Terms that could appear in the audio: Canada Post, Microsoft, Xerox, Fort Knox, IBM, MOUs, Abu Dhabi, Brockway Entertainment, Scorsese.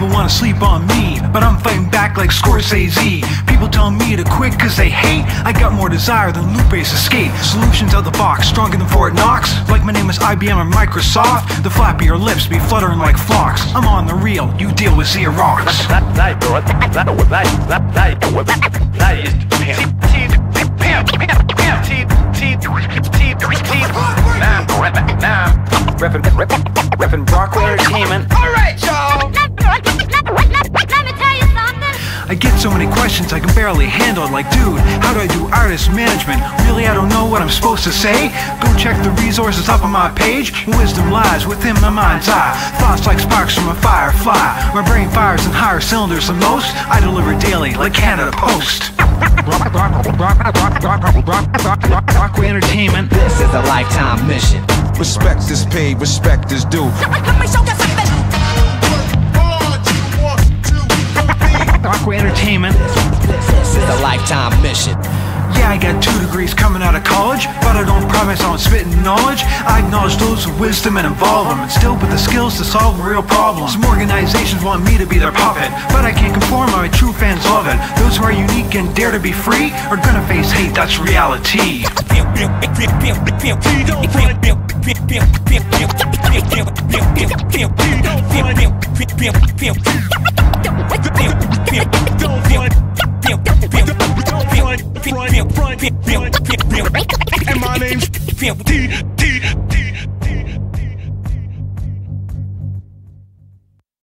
even wanna sleep on me, but I'm fighting back like Scorsese. People tell me to quit cause they hate. I got more desire than Lupe's escape. Solutions out the box, stronger than Fort Knox. Like my name is IBM or Microsoft. The flappier lips be fluttering like flocks. I'm on the reel, you deal with Xerox. Reppin' Brockway Entertainment. Alright, y'all! Let me tell you something. I get so many questions I can barely handle. Like, dude, how do I do artist management? Really, I don't know what I'm supposed to say. Go check the resources up on my page. Wisdom lies within my mind's eye. Thoughts like sparks from a firefly. My brain fires in higher cylinders than most. I deliver daily like Canada Post. Brockway Entertainment. This is a lifetime mission. Respect is paid, respect is due. Brockway Entertainment. This is a lifetime mission. Yeah, I got 2 degrees coming out of college, but I don't promise I won't spit in knowledge. I acknowledge those with wisdom and involve them, and still with the skills to solve real problems. Some organizations want me to be their puppet, but I can't conform, my true fans love it. Those who are unique and dare to be free are gonna face hate, that's reality. And my name's D.